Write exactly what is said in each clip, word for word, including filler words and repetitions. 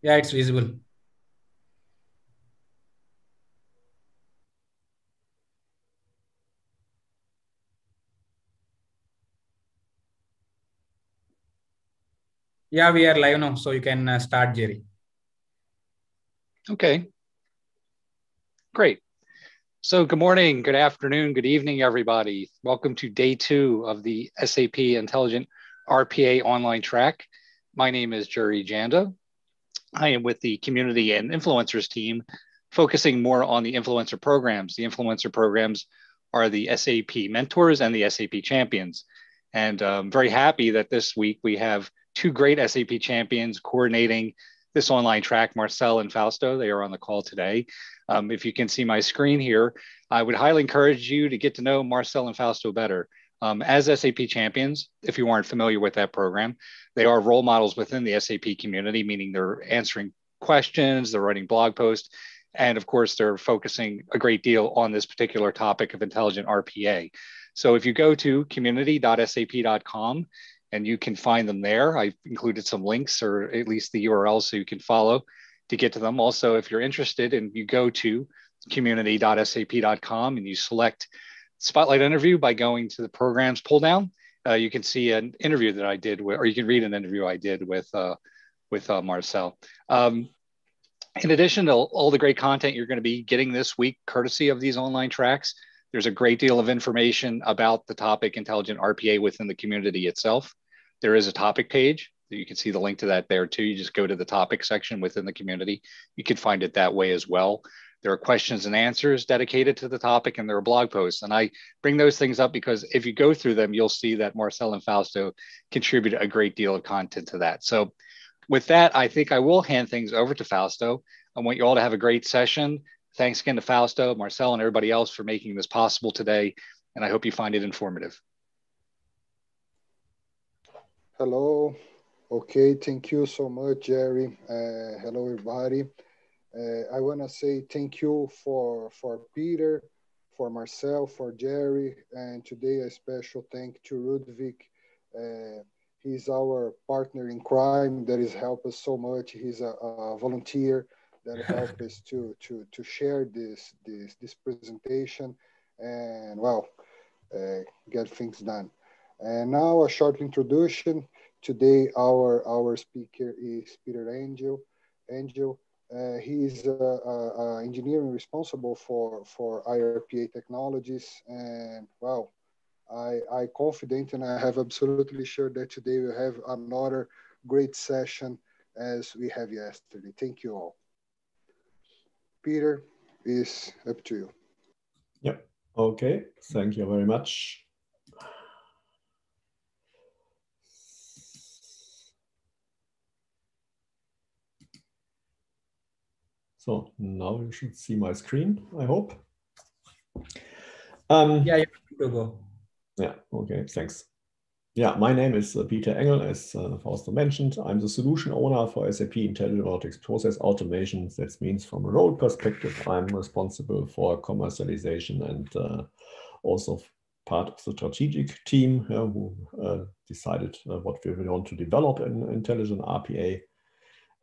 Yeah, it's visible. Yeah, we are live now, so you can uh, start, Jerry. Okay, great. So good morning, good afternoon, good evening, everybody. Welcome to day two of the S A P Intelligent R P A online track. My name is Jerry Janda. I am with the community and influencers team, focusing more on the influencer programs. The influencer programs are the S A P mentors and the S A P champions. And I'm very happy that this week we have two great S A P champions coordinating this online track, Marcel and Fausto. They are on the call today. Um, if you can see my screen here, I would highly encourage you to get to know Marcel and Fausto better. Um, as S A P champions, if you aren't familiar with that program, they are role models within the S A P community, meaning they're answering questions, they're writing blog posts, and of course, they're focusing a great deal on this particular topic of intelligent R P A. So if you go to community dot S A P dot com, and you can find them there. I've included some links or at least the U R L so you can follow to get to them. Also, if you're interested and you go to community dot S A P dot com and you select Spotlight Interview by going to the programs pull down, uh, you can see an interview that I did with, or you can read an interview I did with, uh, with uh, Marcel. Um, in addition to all the great content you're gonna be getting this week, courtesy of these online tracks, there's a great deal of information about the topic Intelligent R P A within the community itself. There is a topic page. You can see the link to that there too. You just go to the topic section within the community. You can find it that way as well. There are questions and answers dedicated to the topic, and there are blog posts. And I bring those things up because if you go through them, you'll see that Marcel and Fausto contribute a great deal of content to that. So with that, I think I will hand things over to Fausto. I want you all to have a great session. Thanks again to Fausto, Marcel, and everybody else for making this possible today, and I hope you find it informative. Hello. Okay, thank you so much, Jerry. Uh, hello, everybody. Uh, I want to say thank you for, for Peter, for Marcel, for Jerry, and today a special thank to Rudvik. Uh, he's our partner in crime that has helped us so much. He's a, a volunteer that help us to, to, to share this, this, this presentation and, well, uh, get things done. And now a short introduction. Today, our, our speaker is Peter Engel. Engel. Uh, he is uh, uh, engineering responsible for, for I R P A technologies. And, well, I, I confident and I have absolutely sure that today we'll have another great session as we have yesterday. Thank you all. Peter, is up to you. Yep. Okay. Thank you very much. So now you should see my screen, I hope. Um, yeah, you go. Yeah. Okay. Thanks. Yeah, my name is uh, Peter Engel, as uh, Fausto mentioned. I'm the solution owner for S A P Intelligent Robotics Process Automation. That means from a role perspective, I'm responsible for commercialization and uh, also part of the strategic team uh, who uh, decided uh, what we want to develop in Intelligent R P A.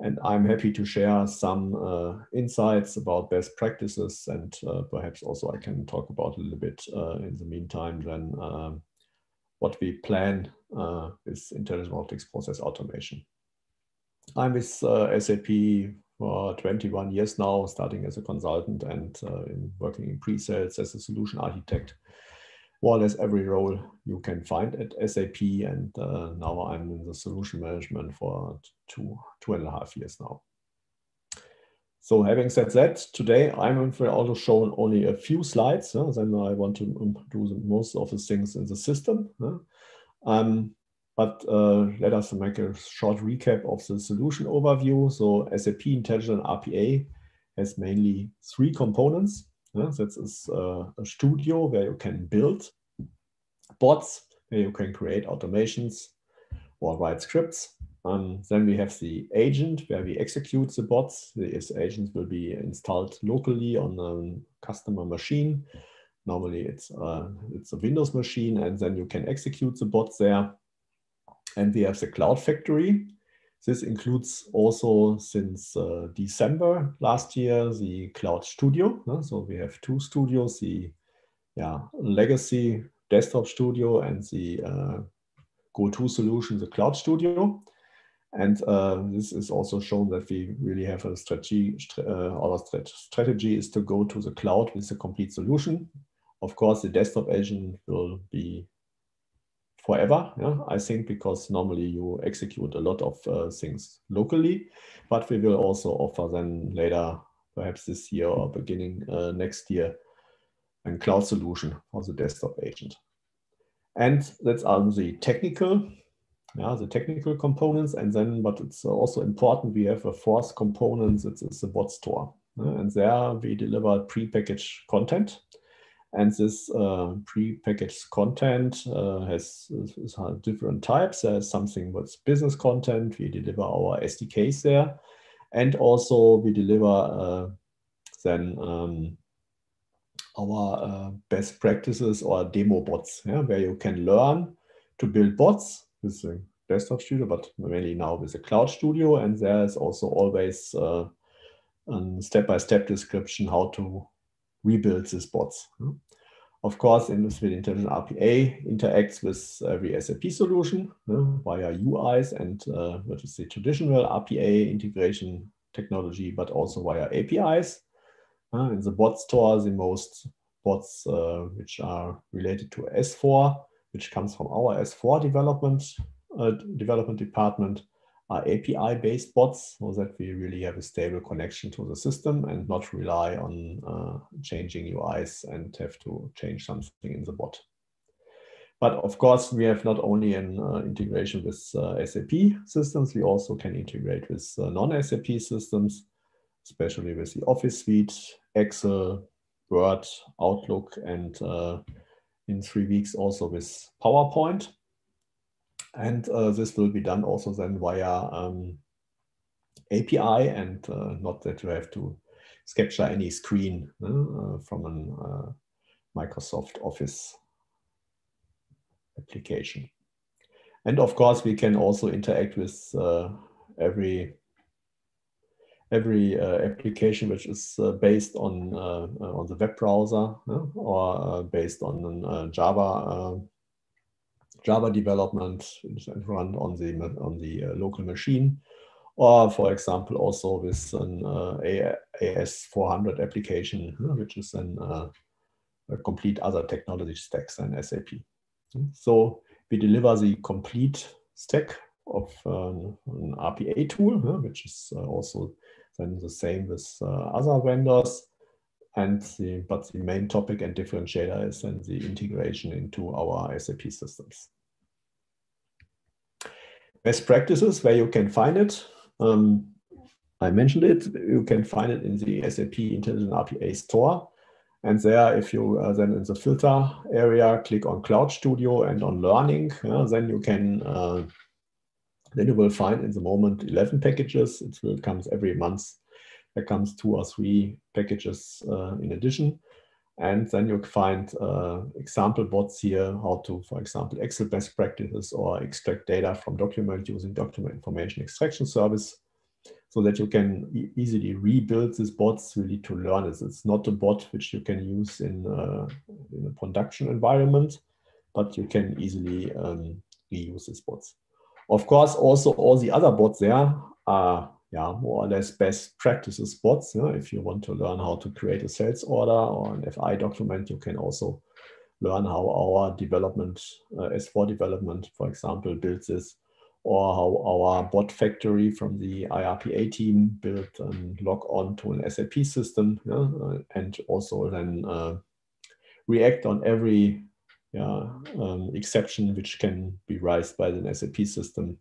And I'm happy to share some uh, insights about best practices, and uh, perhaps also I can talk about a little bit uh, in the meantime then uh, what we plan uh, is Intelligent Robotics Process Automation. I'm with uh, S A P for twenty-one years now, starting as a consultant and uh, in working in pre-sales as a solution architect. More or less every role you can find at S A P, and uh, now I'm in the solution management for two, two and a half years now. So having said that, today I'm also shown only a few slides. Huh? Then I want to do the most of the things in the system. Huh? Um, but uh, let us make a short recap of the solution overview. So S A P Intelligent R P A has mainly three components. Huh? That is uh, a studio where you can build bots, where you can create automations or write scripts. Um, then we have the agent where we execute the bots. These agents will be installed locally on a customer machine. Normally it's, uh, it's a Windows machine, and then you can execute the bots there. And we have the cloud factory. This includes also, since uh, December last year, the Cloud Studio. No? So we have two studios, the yeah, legacy desktop studio and the uh, go-to solution, the Cloud Studio. And uh, this is also shown that we really have a strategy. Uh, our strategy is to go to the cloud with a complete solution. Of course, the desktop agent will be forever, yeah? I think, because normally you execute a lot of uh, things locally, but we will also offer then later, perhaps this year or beginning uh, next year, a cloud solution for the desktop agent. And that's on the technical. Yeah, the technical components, and then, but it's also important, we have a fourth component that is the bot store. And there we deliver pre-packaged content. And this uh, pre-packaged content uh, has, has different types. There's something with business content. We deliver our S D Ks there. And also we deliver uh, then um, our uh, best practices or demo bots, yeah, where you can learn to build bots with the desktop studio, but mainly now with the cloud studio. And there is also always uh, a step-by-step description how to rebuild these bots. Of course, Industry Intelligent R P A interacts with every S A P solution uh, via U Is and uh, what is the traditional R P A integration technology, but also via A P Is. Uh, in the bot store, the most bots uh, which are related to S four, which comes from our S four development uh, development department, are A P I-based bots, so that we really have a stable connection to the system and not rely on uh, changing U Is and have to change something in the bot. But of course, we have not only an uh, integration with uh, S A P systems, we also can integrate with uh, non-S A P systems, especially with the Office Suite, Excel, Word, Outlook, and uh, in three weeks also with PowerPoint. And uh, this will be done also then via um, A P I, and uh, not that you have to capture any screen uh, from an uh, Microsoft Office application. And of course, we can also interact with uh, every every uh, application which is uh, based on, uh, on the web browser, yeah? Or uh, based on uh, Java, uh, Java development and run on the, on the uh, local machine. Or for example, also with an uh, A S four hundred application, yeah? Which is an, uh, a complete other technology stack than S A P. So we deliver the complete stack of um, an R P A tool, yeah? Which is uh, also then the same with uh, other vendors, and the, but the main topic and differentiator is then the integration into our S A P systems. Best practices, where you can find it. Um, I mentioned it, you can find it in the S A P Intelligent R P A store. And there, if you uh, then in the filter area, click on Cloud Studio and on Learning, yeah, then you can uh, Then you will find in the moment eleven packages. It will comes every month. There comes two or three packages uh, in addition. And then you find uh, example bots here, how to, for example, Excel best practices or extract data from document using Document Information Extraction Service, so that you can e easily rebuild these bots really to learn it. It's not a bot which you can use in, uh, in a production environment, but you can easily um, reuse these bots. Of course, also all the other bots there are yeah, more or less best practices bots. Yeah? If you want to learn how to create a sales order or an F I document, you can also learn how our development, uh, S four development, for example, builds this, or how our bot factory from the I R P A team built and log on to an S A P system, yeah? And also then uh, react on every Yeah, um, exception which can be raised by the S A P system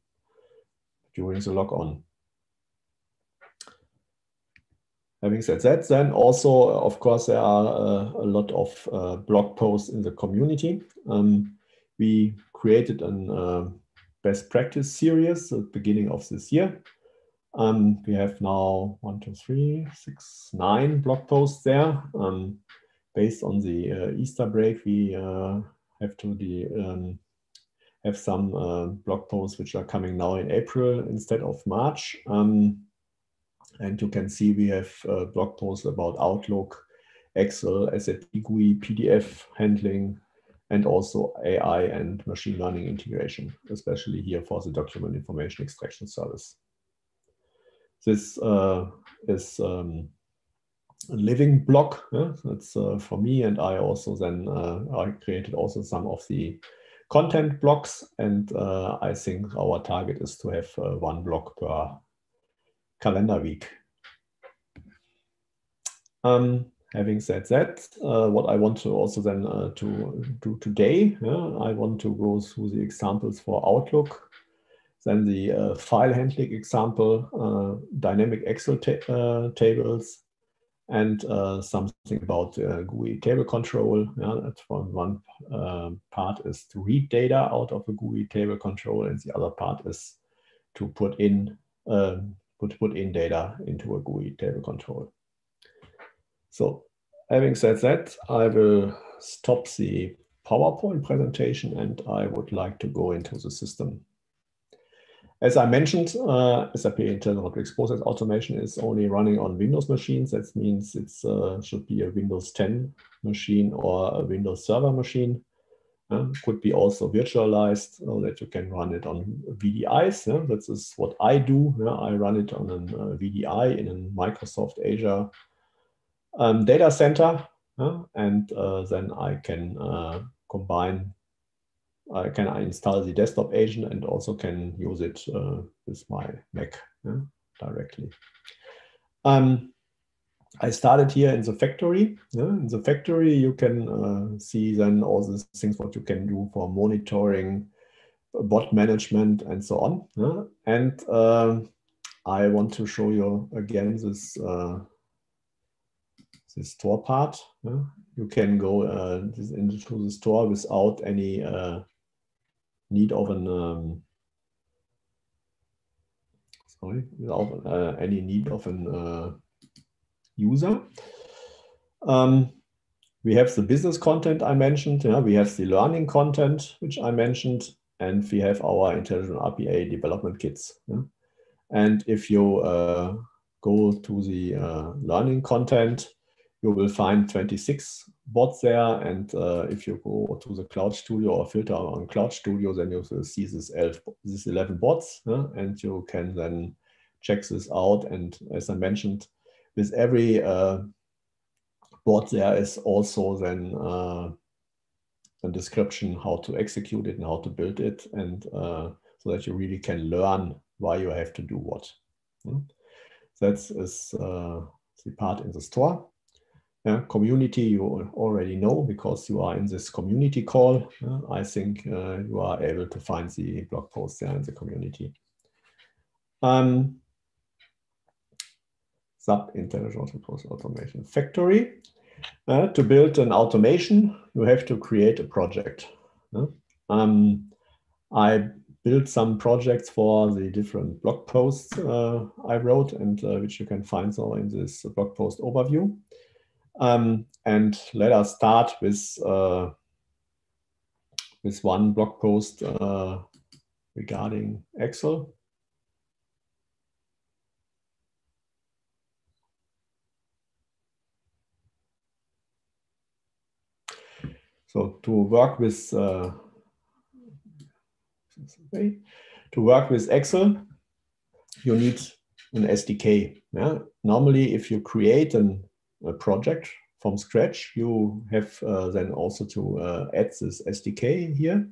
during the logon. Having said that, then also, of course, there are uh, a lot of uh, blog posts in the community. Um, we created a uh, best practice series at the beginning of this year. Um, we have now one, two, three, six, nine blog posts there. Um, based on the uh, Easter break, we uh, have to the um, have some uh, blog posts which are coming now in April instead of March. Um, and you can see we have uh, blog posts about Outlook, Excel, S A P G U I, P D F handling, and also A I and machine learning integration, especially here for the Document Information Extraction Service. This uh, is um, a living blog. Yeah? That's uh, for me, and I also then uh, I created also some of the content blocks, and uh, I think our target is to have uh, one block per calendar week. Um, Having said that, uh, what I want to also then uh, to do today, yeah, I want to go through the examples for Outlook, then the uh, file handling example, uh, dynamic Excel ta uh, tables, and uh, something about uh, G U I table control. Yeah, that's one one uh, part is to read data out of a G U I table control, and the other part is to put in uh, put put in data into a G U I table control. So, having said that, I will stop the PowerPoint presentation and I would like to go into the system. As I mentioned, uh, S A P Intelligent Process Automation is only running on Windows machines. That means it uh, should be a Windows ten machine or a Windows Server machine. Uh, could be also virtualized so that you can run it on V D Is. Yeah? That is what I do. Yeah? I run it on a uh, V D I in a Microsoft Azure Um, data center, uh, and uh, then I can uh, combine, I can install the desktop agent and also can use it uh, with my Mac uh, directly. Um, I started here in the factory. Uh, in the factory, you can uh, see then all the things what you can do for monitoring, bot management, and so on. Uh, and uh, I want to show you again this uh, This store part. Yeah? You can go uh, into the store without any uh, need of an um, sorry, without uh, any need of an uh, user. Um, we have the business content I mentioned. Yeah? We have the learning content which I mentioned, and we have our Intelligent R P A development kits. Yeah? And if you uh, go to the uh, learning content, you will find twenty-six bots there, and uh, if you go to the Cloud Studio or filter on Cloud Studio, then you will see this eleven bots, yeah? And you can then check this out. And as I mentioned, with every uh, bot there is also then uh, a description how to execute it and how to build it, and uh, so that you really can learn why you have to do what. Yeah? That is uh, the part in the store. Yeah, community, you already know because you are in this community call. Yeah, I think uh, you are able to find the blog post there in the community. Um, S A P Intelligent Process Automation Factory. Uh, to build an automation, you have to create a project. Yeah? Um, I built some projects for the different blog posts uh, I wrote, and uh, which you can find so in this blog post overview. Um, and let us start with uh, with one blog post uh, regarding Excel. So to work with uh, to work with Excel, you need an S D K. Yeah? Normally, if you create an a project from scratch, you have uh, then also to uh, add this S D K here.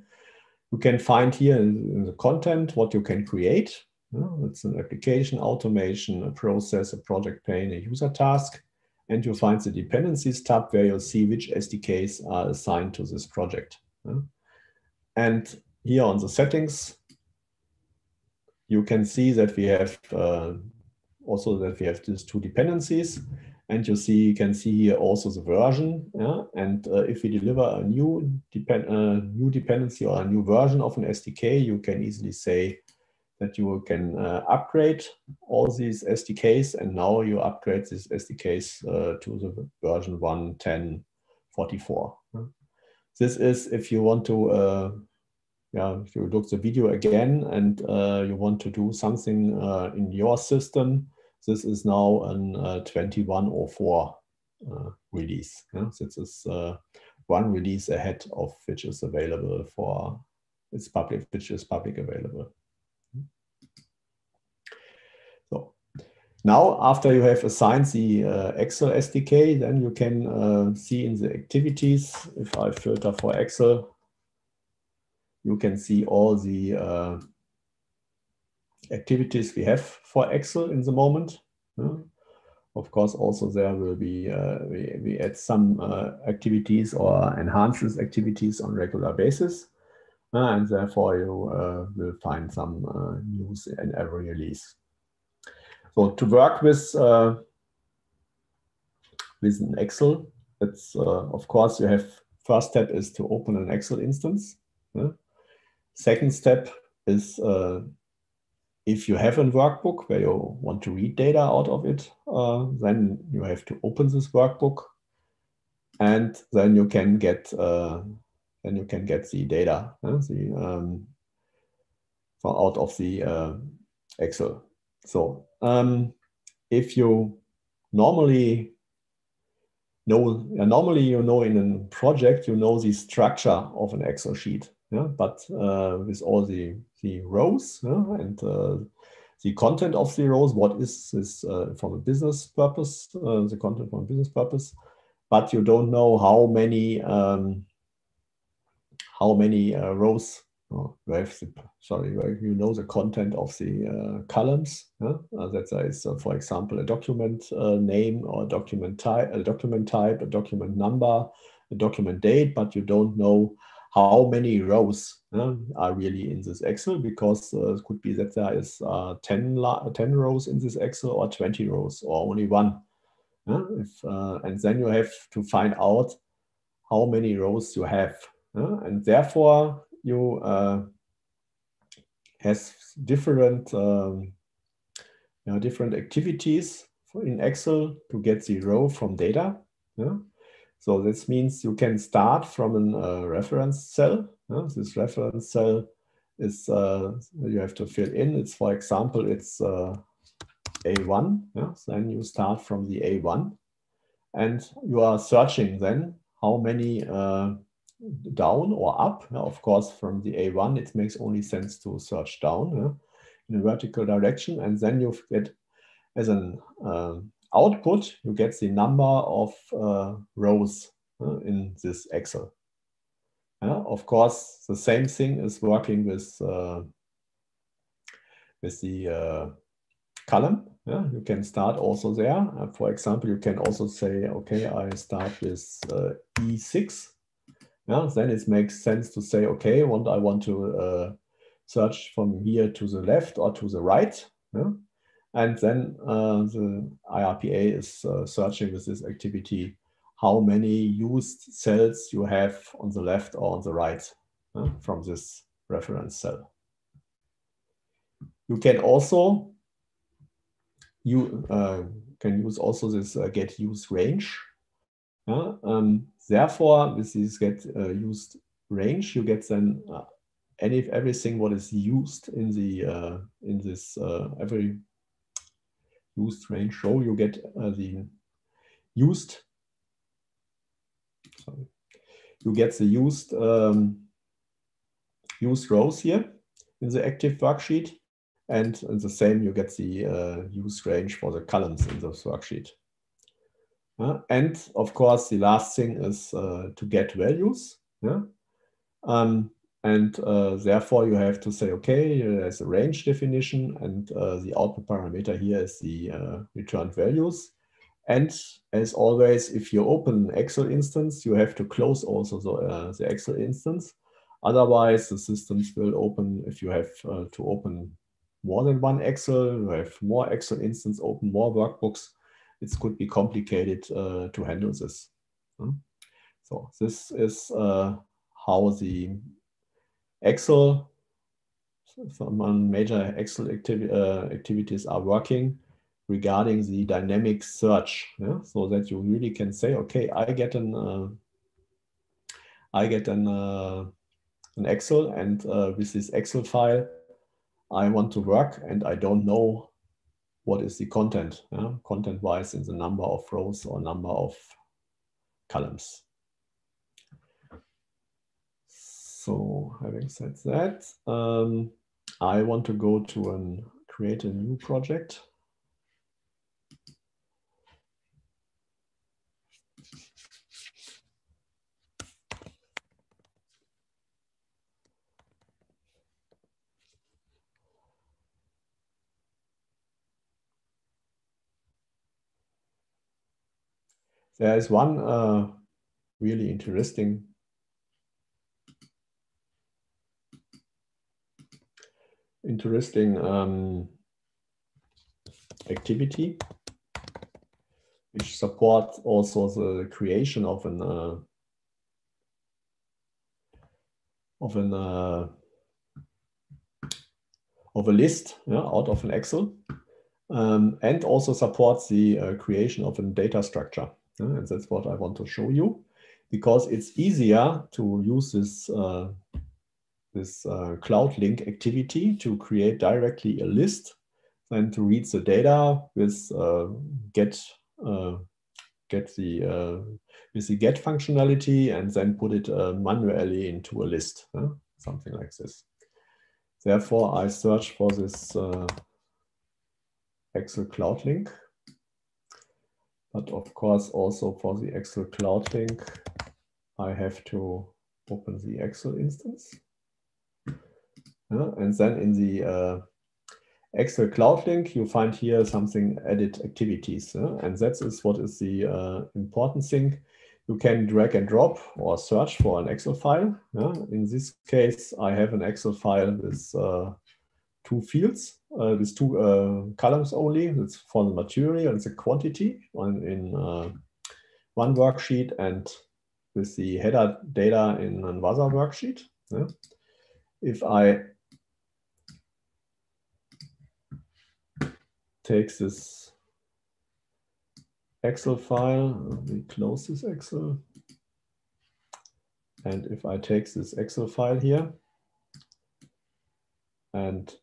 You can find here in the content what you can create. Yeah, it's an application, automation, a process, a project pane, a user task, and you find the dependencies tab where you'll see which S D Ks are assigned to this project. Yeah. And here on the settings, you can see that we have uh, also that we have these two dependencies. And you see, you can see here also the version. Yeah? And uh, if we deliver a new, depend, uh, new dependency or a new version of an S D K, you can easily say that you can uh, upgrade all these S D Ks. And now you upgrade these S D Ks uh, to the version one point ten point forty-four. Yeah? This is if you want to uh, yeah, if you look the video again and uh, you want to do something uh, in your system, this is now an uh, twenty-one oh four uh, release. Yeah? So this is uh, one release ahead of which is available for its public, which is public available. So now, after you have assigned the uh, Excel S D K, then you can uh, see in the activities, if I filter for Excel, you can see all the uh, activities we have for Excel in the moment. Yeah. Of course, also there will be, uh, we, we add some uh, activities or enhances activities on regular basis. Uh, and therefore you uh, will find some uh, news in every release. So to work with, uh, with an Excel, it's, uh, of course, you have, first step is to open an Excel instance. Yeah. Second step is uh, if you have a workbook where you want to read data out of it, uh, then you have to open this workbook, and then you can get uh, then you can get the data uh, the, um, from out of the uh, Excel. So um, if you normally know uh, normally you know in a project you know the structure of an Excel sheet. Yeah, but uh, with all the, the rows yeah, and uh, the content of the rows, what is this uh, from a business purpose, uh, the content from a business purpose, but you don't know how many um, how many uh, rows, oh, you have the, sorry, you know the content of the uh, columns. Yeah? Uh, that is, uh, for example, a document uh, name or a document, type, a document type, a document number, a document date, but you don't know how many rows uh, are really in this Excel, because uh, it could be that there is uh, ten, ten rows in this Excel or twenty rows or only one. Uh, if, uh, and then you have to find out how many rows you have. Uh, and therefore you uh, has different, um, you know, different activities in Excel to get the row from data. Uh, So this means you can start from an uh, reference cell. Yeah? This reference cell is uh, you have to fill in. It's, for example, it's uh, A one. Yeah? So then you start from the A one, and you are searching then how many uh, down or up. Now, of course, from the A one, it makes only sense to search down yeah? in a vertical direction, and then you get as an uh, output, you get the number of uh, rows uh, in this Excel. Uh, of course, the same thing is working with, uh, with the uh, column. Uh, you can start also there. Uh, for example, you can also say, okay, I start with uh, E six. Uh, then it makes sense to say, okay, what I want to uh, search from here to the left or to the right. Uh, And then uh, the I R P A is uh, searching with this activity how many used cells you have on the left or on the right uh, from this reference cell. You can also you uh, can use also this uh, get use range. Uh, um, therefore, with this get uh, used range, you get then uh, any everything what is used in the uh, in this uh, every used range row, you get uh, the used, sorry, you get the used, um, used rows here in the active worksheet, and, and the same, you get the uh, used range for the columns in this worksheet. Uh, and of course, the last thing is uh, to get values. Yeah? Um, And uh, therefore, you have to say, okay, there's a range definition, and uh, the output parameter here is the uh, returned values. And as always, if you open an Excel instance, you have to close also the, uh, the Excel instance. Otherwise, the systems will open, if you have uh, to open more than one Excel, you have more Excel instance, open more workbooks, it could be complicated uh, to handle this. So this is uh, how the Excel, some major Excel activi uh, activities are working regarding the dynamic search, yeah? So that you really can say, okay, I get an, uh, I get an uh, an Excel, and uh, with this Excel file, I want to work, and I don't know what is the content, yeah? Content-wise in the number of rows or number of columns. So having said that, um, I want to go to and create a new project. There is one uh, really interesting interesting um, activity which supports also the creation of an uh, of an uh, of a list, yeah, out of an Excel, um, and also supports the uh, creation of a data structure. Uh, and that's what I want to show you, because it's easier to use this uh, this uh, cloud link activity to create directly a list than to read the data with uh, get uh, get the uh, with the get functionality and then put it uh, manually into a list, uh, something like this. Therefore, I search for this uh, Excel cloud link. But of course, also for the Excel Cloud link, I have to open the Excel instance. Yeah, and then in the uh, Excel Cloud link, you find here something added activities. Yeah? And that is what is the uh, important thing. You can drag and drop or search for an Excel file. Yeah? In this case, I have an Excel file with uh, two fields. Uh, with two uh, columns only. It's for the material and the quantity on, in uh, one worksheet, and with the header data in another worksheet. Yeah. If I take this Excel file, we close this Excel, and if I take this Excel file here and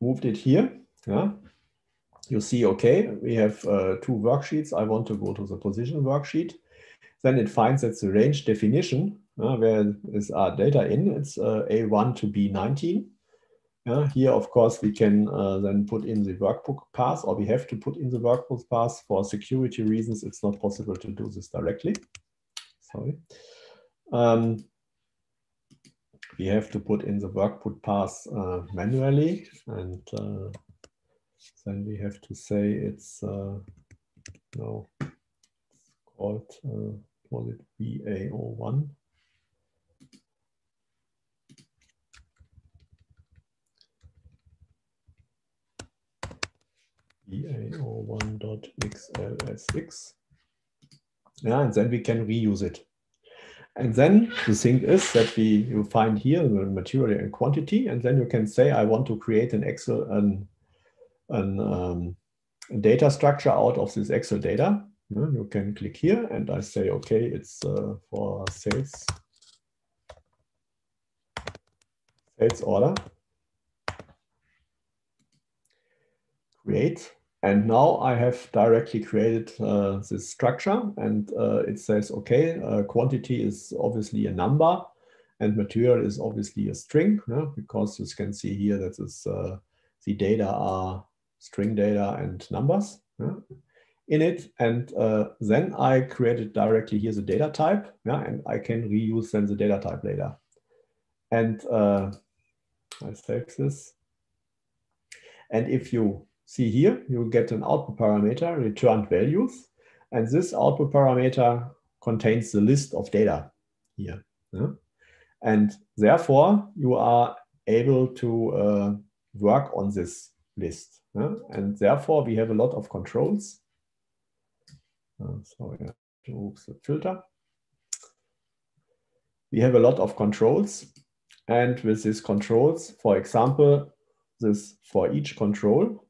moved it here, yeah, you see, okay, we have uh, two worksheets. I want to go to the position worksheet. Then it finds that the range definition, uh, where is our data in, it's uh, A one to B nineteen. Yeah, here, of course, we can uh, then put in the workbook path, or we have to put in the workbook path. For security reasons, it's not possible to do this directly. Sorry. Um, We have to put in the workbook path uh, manually, and uh, then we have to say it's uh, no, it's called uh, was it V A zero one. V A zero one dot X L S six. Yeah, and then we can reuse it. And then the thing is that we you find here the material and quantity, and then you can say, I want to create an Excel an, an um, data structure out of this Excel data. You can click here, and I say, okay, it's uh, for sales sales order. Create. And now I have directly created uh, this structure, and uh, it says, okay, uh, quantity is obviously a number and material is obviously a string, yeah? Because you can see here that is, uh, the data are string data and numbers, yeah, in it. And uh, then I created directly here the data type, yeah? And I can reuse then the data type later. And uh, I save this. And if you see here, you get an output parameter, returned values, and this output parameter contains the list of data here. Yeah? And therefore, you are able to uh, work on this list. Yeah? And therefore, we have a lot of controls. Uh, sorry, I have to move the filter. We have a lot of controls, and with these controls, for example, this for each control,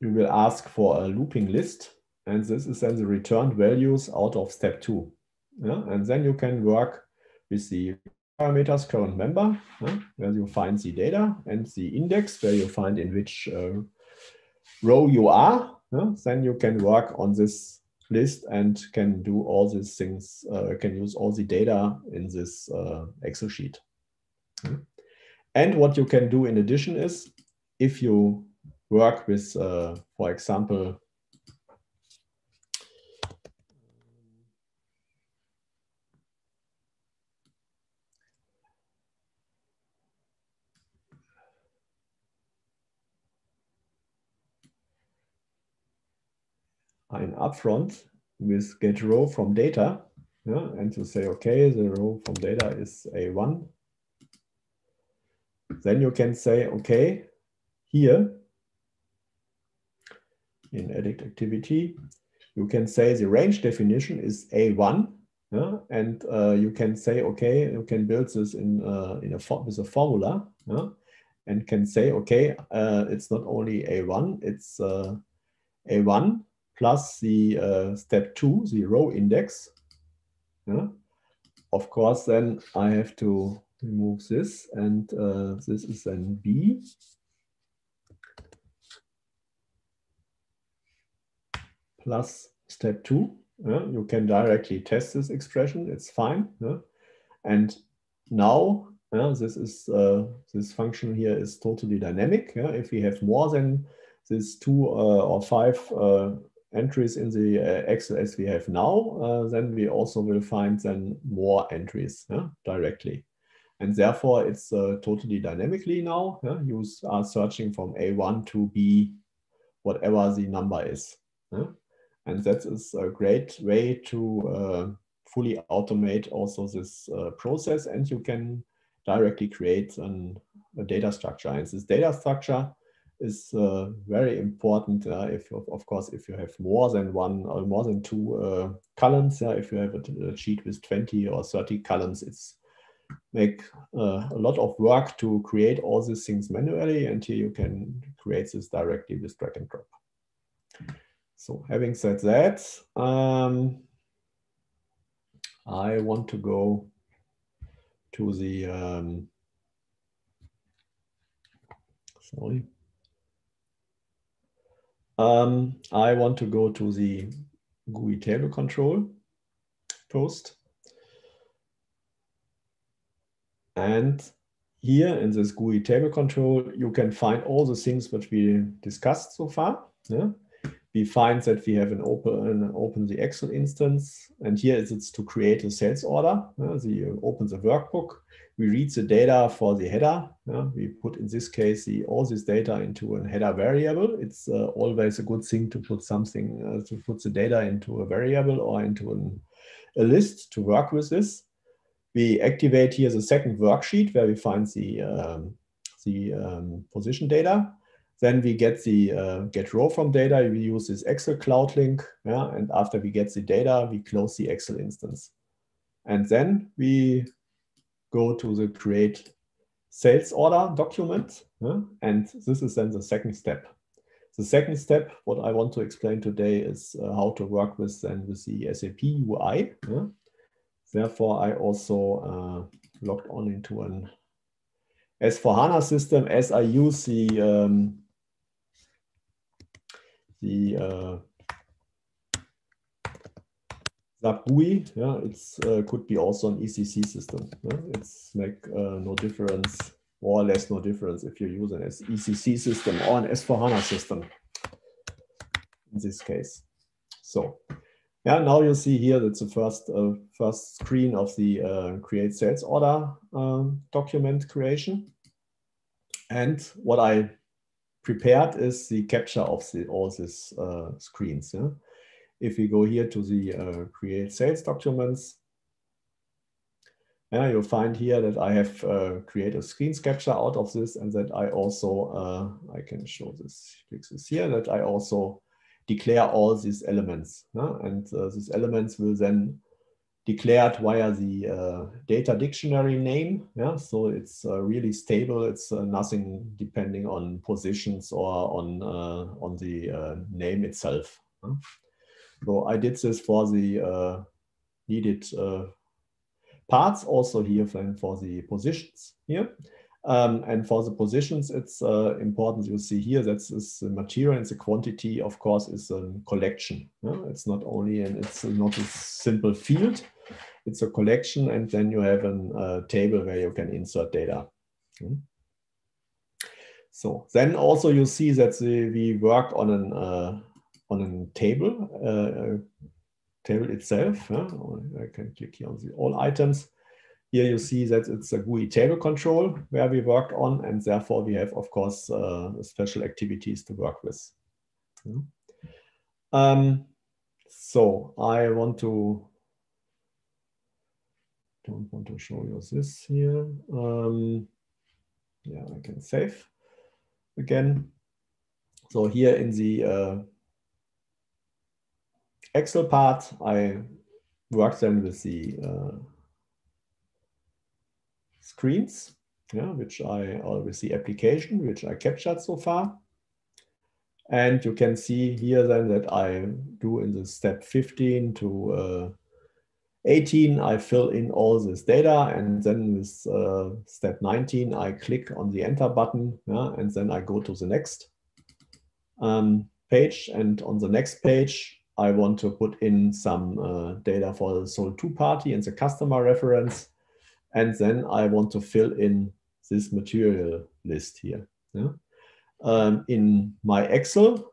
you will ask for a looping list, and this is then the returned values out of step two. yeah, and then you can work with the parameters current member, yeah, where you find the data, and the index, where you find in which uh, row you are. Yeah, then you can work on this list and can do all these things, uh, can use all the data in this uh, Excel sheet. Yeah. And what you can do in addition is, if you work with, uh, for example, an upfront with get row from data, yeah, and to say, okay, the row from data is A one. Then you can say, okay, here in edit activity, you can say the range definition is A one, yeah, and uh, you can say, okay, you can build this in uh, in a with a formula, yeah, and can say, okay, uh, it's not only A one, it's uh, A one. Plus the uh, step two, the row index. Yeah. Of course, then I have to remove this, and uh, this is then B. Plus step two. Yeah. You can directly test this expression, it's fine. Yeah. And now yeah, this is uh, this function here is totally dynamic. Yeah. If we have more than this two uh, or five uh, entries in the uh, Excel as we have now, uh, then we also will find then more entries, yeah, directly. And therefore it's uh, totally dynamically now, yeah? You are searching from A one to B, whatever the number is. Yeah? And that is a great way to uh, fully automate also this uh, process, and you can directly create an, a data structure. And this data structure is uh, very important. Uh, if you, of course, if you have more than one or more than two uh, columns, uh, if you have a, a sheet with twenty or thirty columns, it's make uh, a lot of work to create all these things manually. And here you can create this directly with drag and drop. So having said that, um, I want to go to the um, sorry. Um, I want to go to the G U I table control post. And here in this G U I table control, you can find all the things which we discussed so far. Yeah? We find that we have an open, open the Excel instance. And here it's to create a sales order. Yeah? So you open the workbook. We read the data for the header. Yeah? We put in this case the, all this data into a header variable. It's uh, always a good thing to put something, uh, to put the data into a variable or into an, a list to work with this. We activate here the second worksheet where we find the, um, the um, position data. Then we get the uh, get row from data. We use this Excel cloud link. Yeah? And after we get the data, we close the Excel instance. And then we go to the create sales order document. Yeah? And this is then the second step. The second step, what I want to explain today is uh, how to work with then with the S A P U I. Yeah? Therefore, I also uh, logged on into an S four HANA system as I use the, um, the uh, S A P G U I, yeah, it's uh, could be also an E C C system. Yeah? It's like uh, no difference, more or less no difference if you use an E C C system or an S four HANA system in this case. So yeah, now you see here that's the first uh, first screen of the uh, create sales order um, document creation. And what I prepared is the capture of the, all these uh, screens. Yeah? If we go here to the uh, create sales documents, yeah, you'll find here that I have uh, created a screen capture out of this, and that I also, uh, I can show this, click this here, that I also declare all these elements. Yeah? And uh, these elements will then declared via the uh, data dictionary name. Yeah? So it's uh, really stable. It's uh, nothing depending on positions or on, uh, on the uh, name itself. Yeah? So I did this for the uh, needed uh, parts also here for, for the positions here. Um, and for the positions, it's uh, important you see here that is the material and the quantity, of course, is a collection. Yeah? It's not only, and it's not a simple field, it's a collection, and then you have a uh, table where you can insert data. Okay? So then also you see that the, we work on an uh, on a table, uh, table itself. Yeah? I can click here on the all items. Here you see that it's a G U I table control where we worked on, and therefore we have, of course, uh, special activities to work with. Yeah. Um, so I want to don't want to show you this here. Um, yeah, I can save again. So here in the uh, Excel part, I worked then with the uh, screens, yeah, which I always see application, which I captured so far. And you can see here then that I do in the step fifteen to uh, eighteen, I fill in all this data, and then with uh, step nineteen, I click on the enter button, yeah, and then I go to the next um, page. And on the next page, I want to put in some uh, data for the sold to party and the customer reference. And then I want to fill in this material list here. Yeah? Um, in my Excel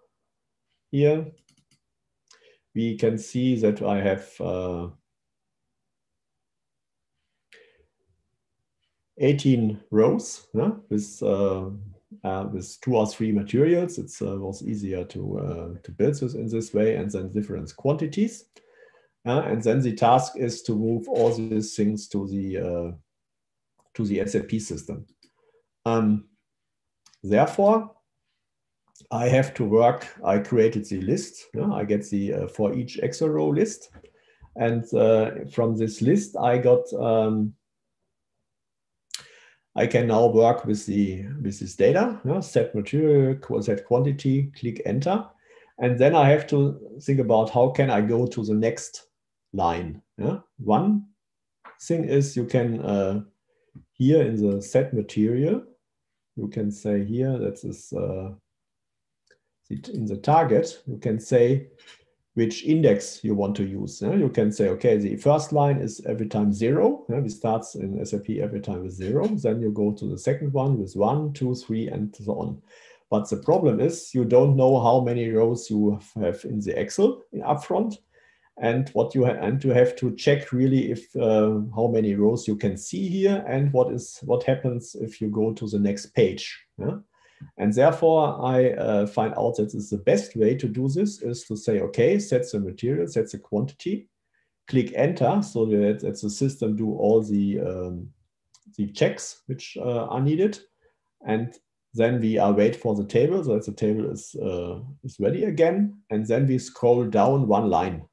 here, we can see that I have uh, eighteen rows, yeah? with, uh, uh, with two or three materials. It uh, was easier to, uh, to build this in this way, and then different quantities. Uh, and then the task is to move all these things to the uh, to the S A P system. Um, therefore, I have to work. I created the list. Yeah? I get the uh, for each Excel row list, and uh, from this list, I got. Um, I can now work with the with this data. Yeah? Set material, set quantity. Click enter, and then I have to think about how can I go to the next line. Yeah? One thing is you can, uh, here in the set material, you can say here, that is uh, in the target, you can say which index you want to use. Yeah? You can say, okay, the first line is every time zero. Yeah? We start in S A P every time with zero. Then you go to the second one with one, two, three, and so on. But the problem is you don't know how many rows you have in the Excel upfront, and what you and you have to check really if uh, how many rows you can see here, and what is what happens if you go to the next page. Yeah? And therefore, I uh, find out that is the best way to do this is to say, okay, set the material, set the quantity, click enter, so that, that the system do all the um, the checks which uh, are needed, and then we are wait for the table, so that the table is, uh, is ready again. And then we scroll down one line.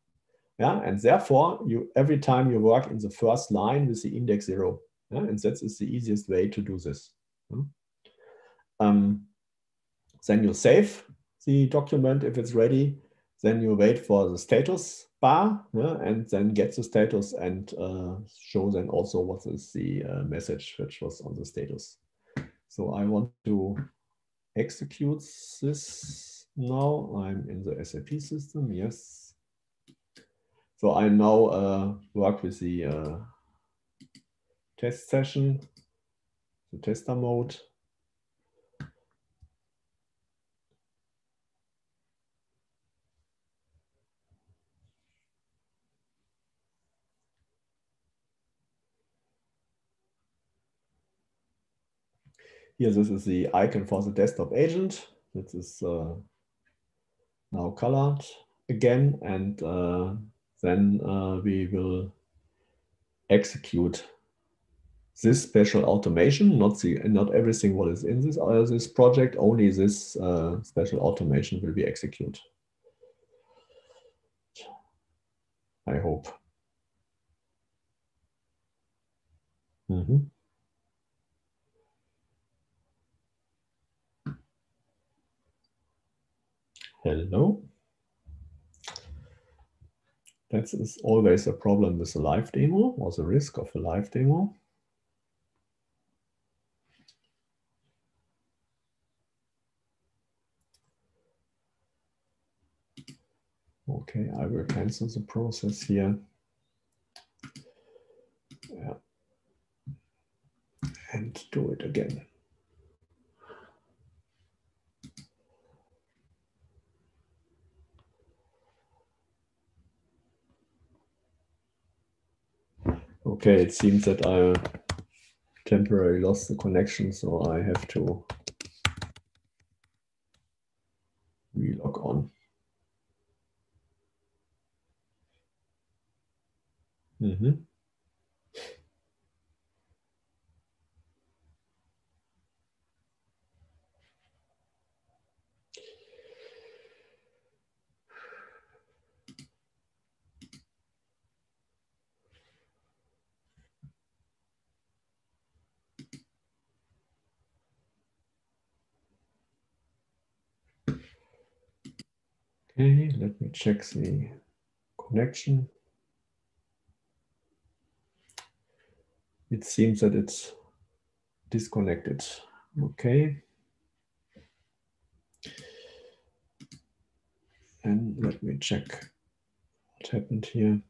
Yeah? And therefore, you every time you work in the first line with the index zero. Yeah? And that is the easiest way to do this. Yeah? Um, then you save the document if it's ready. Then you wait for the status bar, yeah? And then get the status and uh, show them also what is the uh, message which was on the status. So I want to execute this now. I'm in the S A P system, yes. So I now uh, work with the uh, test session, the tester mode. Here, this is the icon for the desktop agent. This is uh, now colored again, and uh, then uh, we will execute this special automation. Not the not everything what is in this uh, this project. Only this uh, special automation will be executed. I hope. Mm-hmm. Hello. That is always a problem with a live demo, or the risk of a live demo. Okay, I will cancel the process here. Yeah. And do it again. Okay, it seems that I temporarily lost the connection, so I have to relog on. Mm-hmm. Okay, let me check the connection. It seems that it's disconnected. Okay. And let me check what happened here.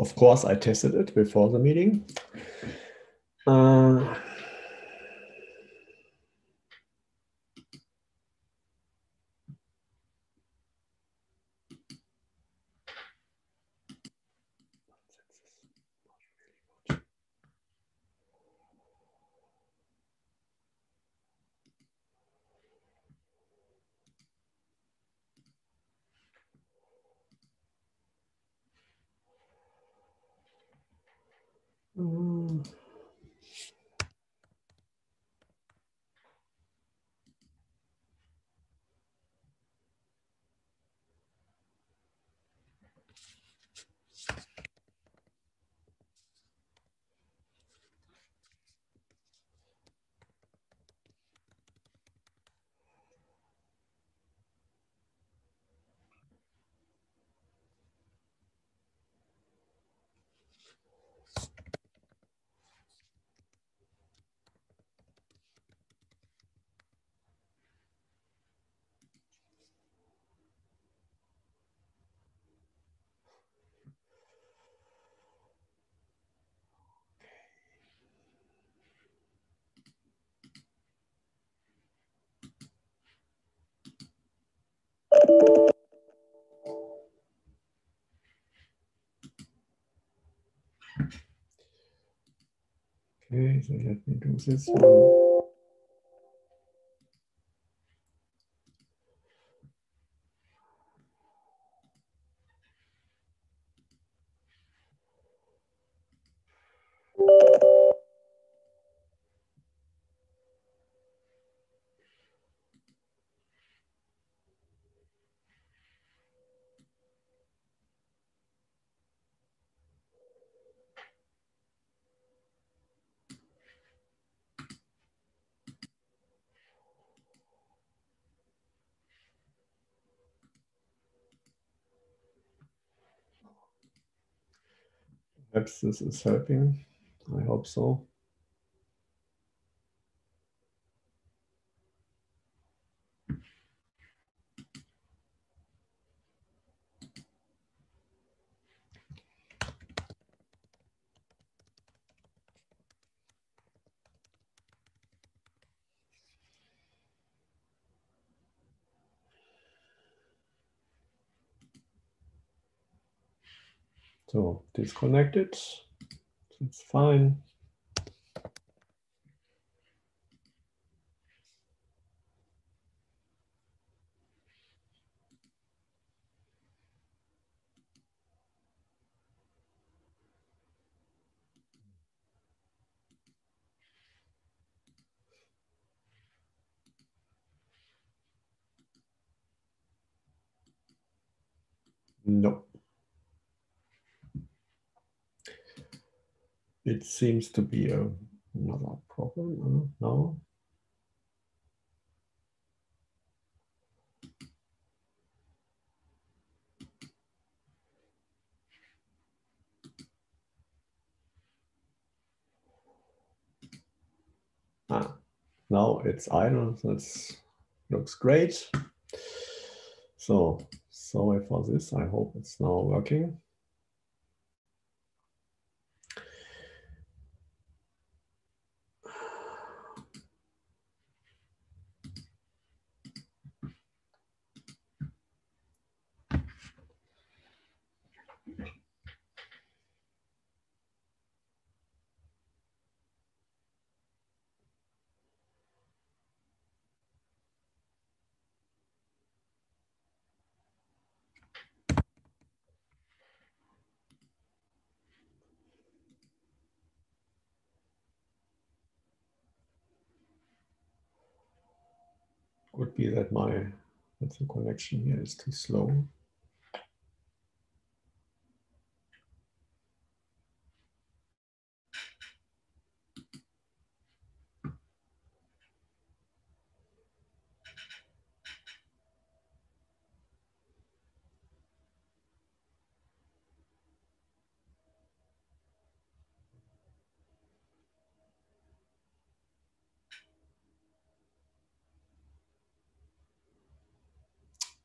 Of course, I tested it before the meeting. Uh, Okay, so let me do this one. Perhaps this is helping. I hope so. So, disconnected, it's fine. No. It seems to be a, another problem uh, now. Ah, now it's idle. That looks great. So sorry for this. I hope it's now working. Could be that my that the connection here is too slow.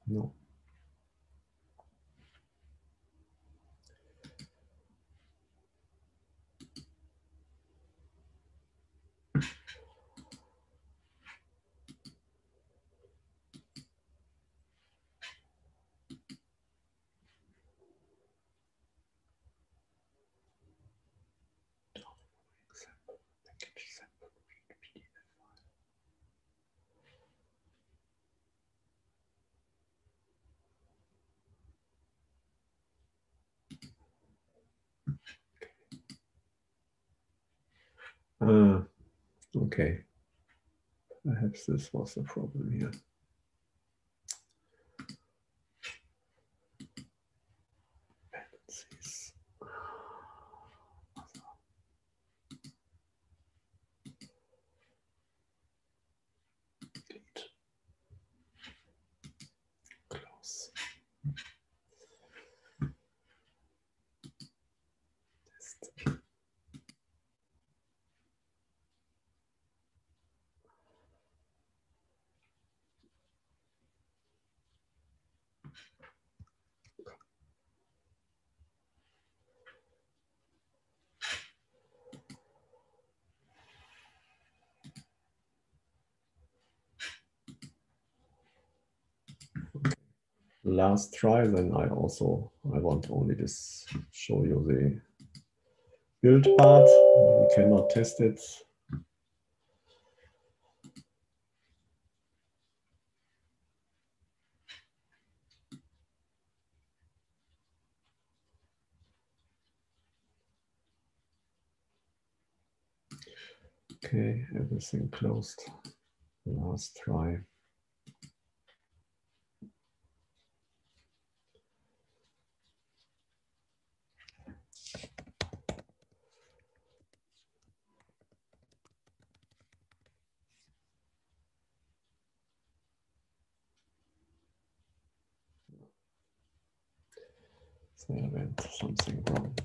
No. Uh, okay, perhaps this was the problem here. Last try, then I also, I want only to show you the build part. We cannot test it. Okay, everything closed. Last try. There went something wrong.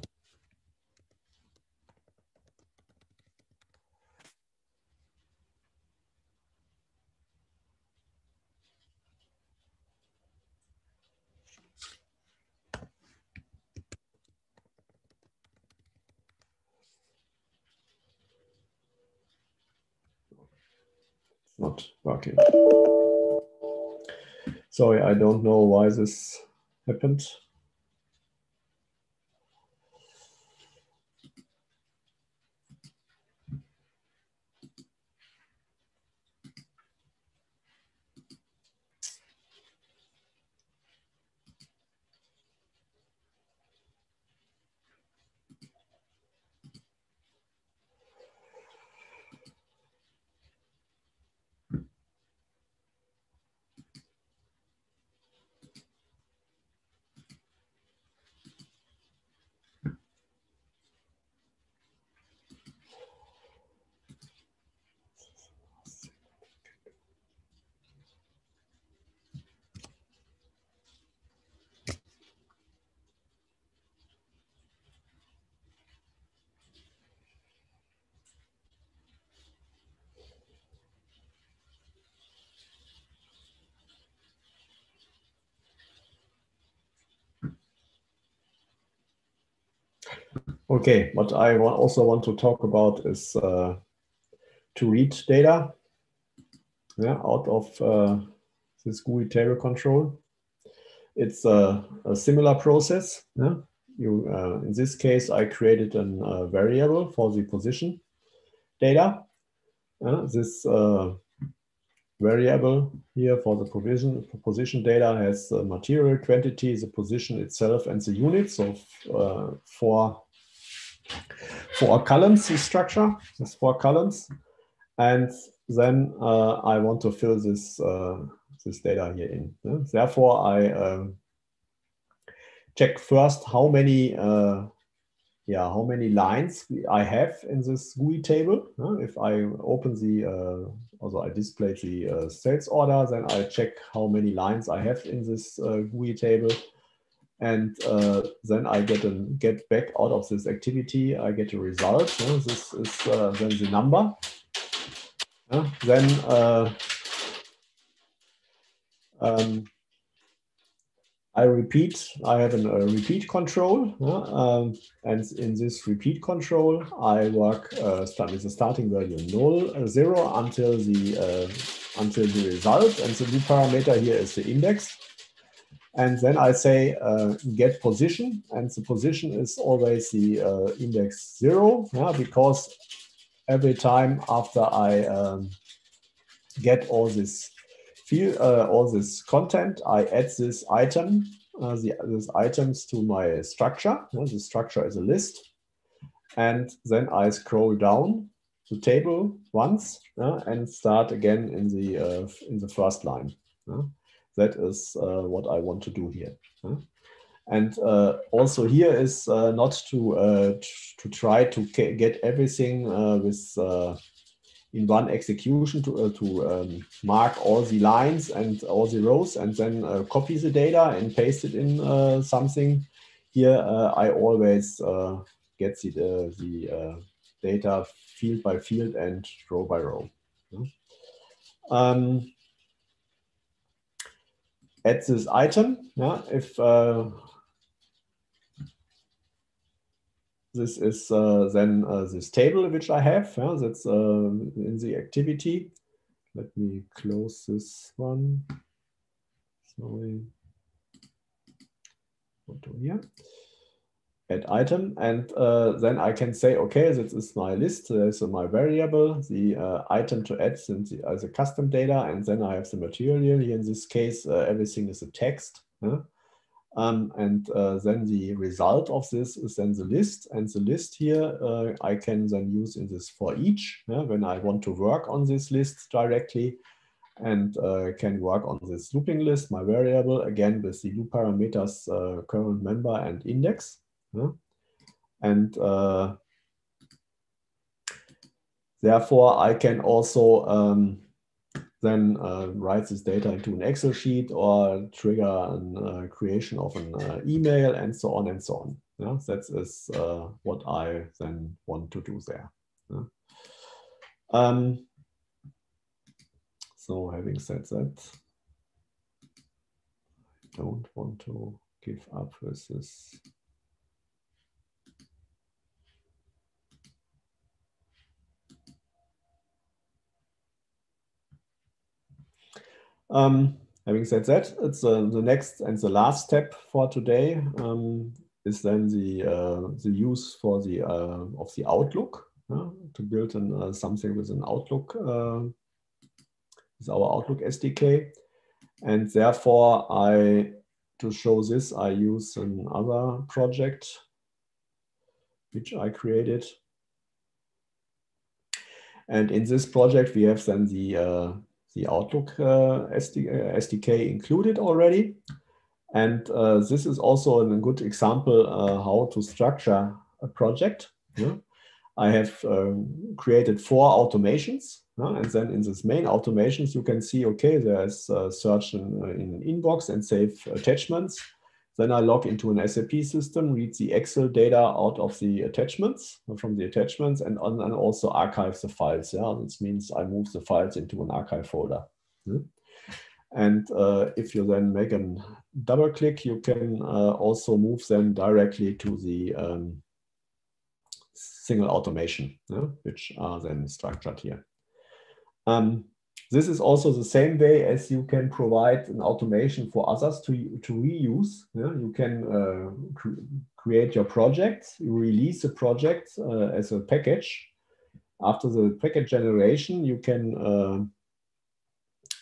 not working. Sorry, I don't know why this happened. Okay, what I also want to talk about is uh, to read data yeah, out of uh, this G U I table control. It's a, a similar process. Yeah? You, uh, in this case, I created a uh, variable for the position data. Uh, this uh, variable here for the provision, position data has the material quantity, the position itself, and the units of uh, four. Four columns this structure, there's four columns, and then uh, I want to fill this uh, this data here in. Yeah? Therefore, I um, check first how many uh, yeah how many lines I have in this G U I table. Yeah? If I open the uh, also I display the uh, sales order, then I check how many lines I have in this uh, G U I table. And uh, then I get a, get back out of this activity. I get a result. So this is uh, then the number. Uh, then uh, um, I repeat. I have an, a repeat control, uh, um, and in this repeat control, I work uh, start with the starting value null uh, zero until the uh, until the result, and the new parameter here is the index. And then I say uh, get position, and the position is always the uh, index zero, yeah, because every time after I um, get all this field, uh, all this content, I add this item, uh, the, these items to my structure. Yeah, the structure is a list, and then I scroll down the table once yeah, and start again in the uh, in the first line. Yeah. That is uh, what I want to do here. Huh? And uh, also here is uh, not to, uh, to try to get everything uh, with uh, in one execution to, uh, to um, mark all the lines and all the rows and then uh, copy the data and paste it in uh, something. Here uh, I always uh, get the, uh, the uh, data field by field and row by row. Huh? Um, Add this item. Yeah, if uh, this is uh, then uh, this table which I have, yeah, that's uh, in the activity. Let me close this one. Sorry. Here. Add item, and uh, then I can say, okay, this is my list, uh, so my variable, the uh, item to add since the, uh, the custom data, and then I have the material. Here in this case, uh, everything is a text. Huh? Um, and uh, then the result of this is then the list, and the list here uh, I can then use in this for each yeah, when I want to work on this list directly, and uh, can work on this looping list, my variable, again with the loop parameters, uh, current member and index. Yeah. And uh, therefore, I can also um, then uh, write this data into an Excel sheet or trigger a uh, creation of an uh, email and so on and so on. Yeah. That is uh, what I then want to do there. Yeah. Um, so having said that, I don't want to give up with this. Um, having said that, it's uh, the next and the last step for today um, is then the uh, the use for the uh, of the Outlook uh, to build an, uh, something with an Outlook uh, with our Outlook S D K, and therefore I to show this I use another project which I created. And in this project, we have then the, uh, the Outlook uh, S D K included already. And uh, this is also a good example uh, how to structure a project. Yeah. I have um, created four automations. Yeah. And then in this main automations, you can see, okay, there's a search in, in an inbox and save attachments. Then I log into an S A P system, read the Excel data out of the attachments, from the attachments, and, on, and also archive the files. Yeah, this means I move the files into an archive folder. Mm-hmm. And uh, if you then make a double click, you can uh, also move them directly to the um, single automation, yeah, which are then structured here. Um, This is also the same way as you can provide an automation for others to, to reuse. Yeah? You can uh, cr create your project, you release a project uh, as a package. After the package generation, you can uh,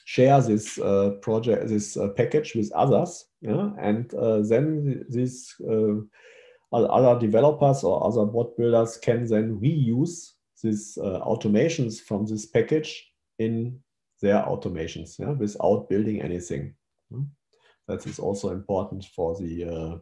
share this uh, project, this uh, package with others, yeah? And uh, then these uh, other developers or other bot builders can then reuse these uh, automations from this package in their automations, yeah, without building anything. That is also important for the uh,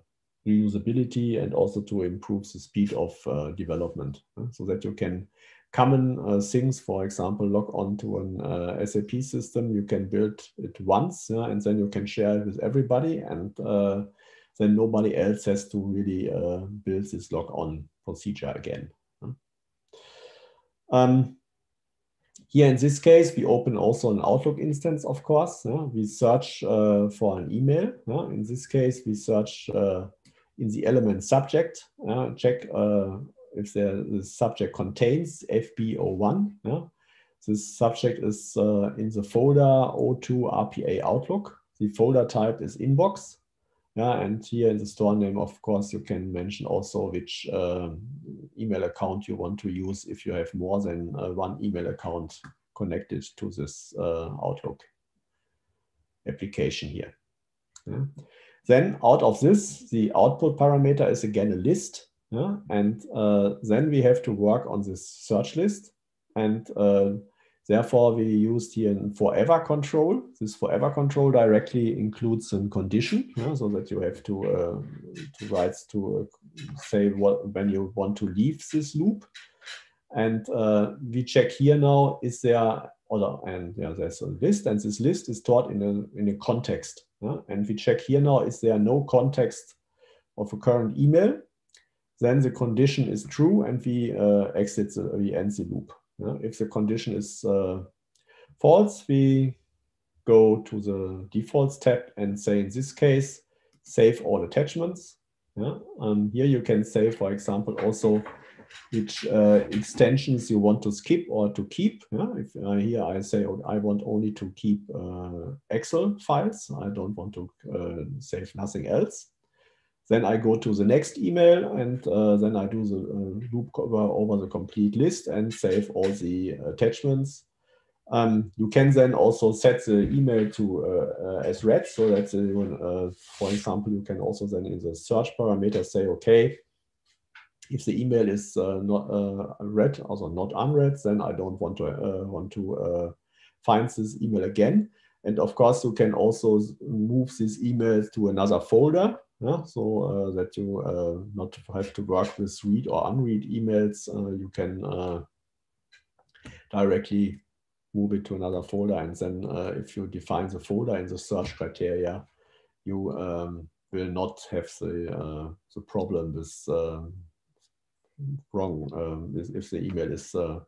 reusability and also to improve the speed of uh, development, yeah, so that you can common uh, things, for example, log on to an uh, S A P system, you can build it once, yeah, and then you can share it with everybody, and uh, then nobody else has to really uh, build this log on procedure again. Yeah. Um, Here in this case, we open also an Outlook instance, of course. Yeah. We search uh, for an email. Yeah. In this case, we search uh, in the element subject, uh, check uh, if the, the subject contains F B zero one. Yeah. This subject is uh, in the folder O two R P A Outlook. The folder type is inbox. Yeah. And here in the store name, of course, you can mention also which uh, email account you want to use if you have more than uh, one email account connected to this uh, Outlook application here. Yeah. Then out of this, the output parameter is again a list. Yeah. And uh, then we have to work on this search list. And uh, therefore, we used here in forever control. This forever control directly includes a condition, yeah, so that you have to, uh, to write to uh, say what, when you want to leave this loop. And uh, we check here now, is there, or, and yeah, there's a list, and this list is stored in a, in a context. Yeah? And we check here now, is there no context of a current email? Then the condition is true, and we uh, exit, the, we end the loop. Yeah, if the condition is uh, false, we go to the defaults tab and say, in this case, save all attachments. Yeah? Um, here you can say, for example, also which uh, extensions you want to skip or to keep. Yeah? If, uh, here I say, oh, I want only to keep uh, Excel files. I don't want to uh, save nothing else. Then I go to the next email, and uh, then I do the uh, loop over, over the complete list and save all the attachments. Um, you can then also set the email to uh, uh, as read, so that, uh, for example, you can also then in the search parameter say, okay, if the email is uh, not uh, read, also not unread, then I don't want to uh, want to uh, find this email again. And of course, you can also move this email to another folder. Yeah, so uh, that you uh, not have to work with read or unread emails, uh, you can uh, directly move it to another folder. And then uh, if you define the folder in the search criteria, you um, will not have the, uh, the problem with uh, wrong, uh, if the email is uh,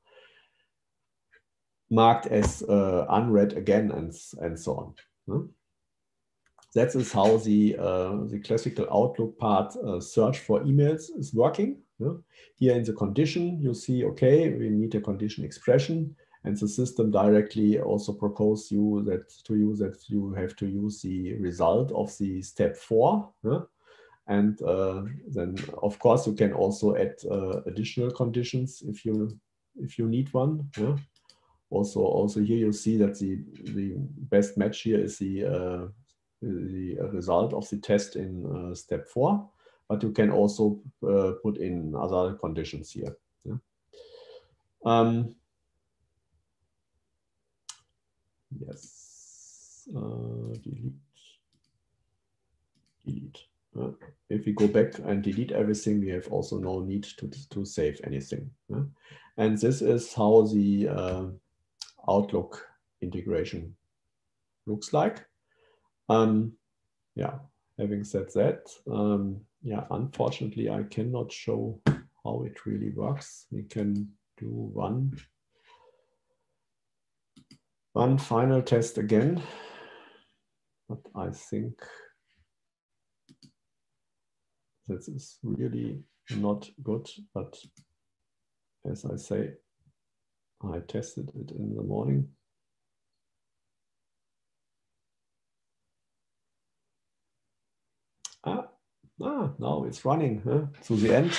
marked as uh, unread again, and, and so on. Yeah? That is how the, uh, the classical Outlook part uh, search for emails is working. Yeah? Here in the condition, you see, okay, we need a condition expression. and the system directly also proposes you that to you that you have to use the result of the step four. Huh? And uh, then, of course, you can also add uh, additional conditions if you if you need one. Yeah? Also, also here you see that the the best match here is the uh, the result of the test in uh, step four. But you can also uh, put in other conditions here. Yeah? Um, yes. Uh, delete. Delete. Uh, if we go back and delete everything, we have also no need to, to save anything. Yeah? And this is how the uh, Outlook integration looks like. Um, yeah, having said that, um, yeah, unfortunately, I cannot show how it really works. We can do one, one final test again, but I think this is really not good, but as I say, I tested it in the morning. Ah, ah now it's running huh? to the end.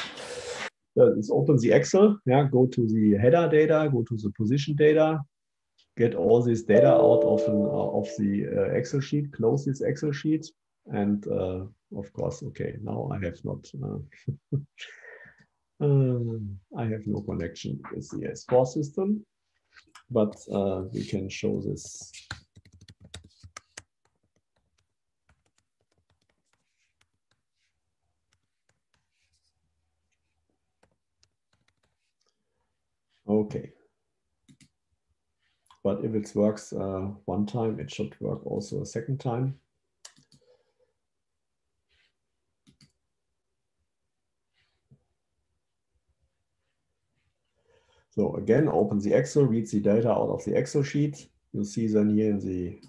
So let's open the Excel, yeah, go to the header data, go to the position data, get all this data out of, an, uh, of the uh, Excel sheet, close this Excel sheet, and uh, of course, okay, now I have not, uh, um, I have no connection with the S four system, but uh, we can show this. Okay, but if it works uh, one time, it should work also a second time. So again, open the Excel, read the data out of the Excel sheet. You'll see then here in the